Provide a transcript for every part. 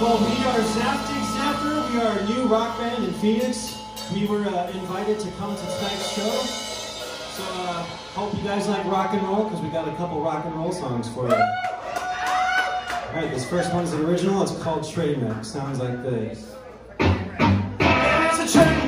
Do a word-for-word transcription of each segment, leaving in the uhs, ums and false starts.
Well, we are Zaftig Zephyr. We are a new rock band in Phoenix. We were uh, invited to come to tonight's show. So uh, hope you guys like rock and roll, because we got a couple rock and roll songs for you. All right, this first one's an original. It's called Trainwreck. Sounds like this. It's a train.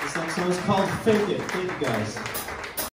This next one is called Fake It. Thank you guys.